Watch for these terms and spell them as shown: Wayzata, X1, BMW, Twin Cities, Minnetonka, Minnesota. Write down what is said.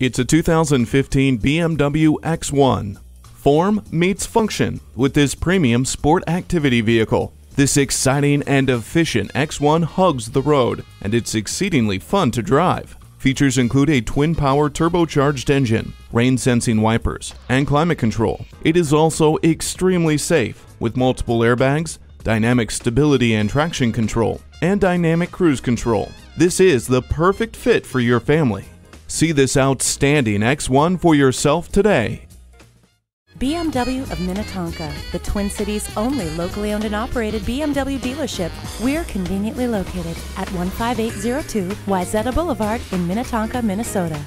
It's a 2015 BMW X1. Form meets function with this premium sport activity vehicle. This exciting and efficient X1 hugs the road, and it's exceedingly fun to drive. Features include a twin-power turbocharged engine, rain-sensing wipers, and climate control. It is also extremely safe with multiple airbags, dynamic stability and traction control, and dynamic cruise control. This is the perfect fit for your family. See this outstanding X1 for yourself today. BMW of Minnetonka, the Twin Cities' only locally owned and operated BMW dealership. We're conveniently located at 15802 Wayzata Boulevard in Minnetonka, Minnesota.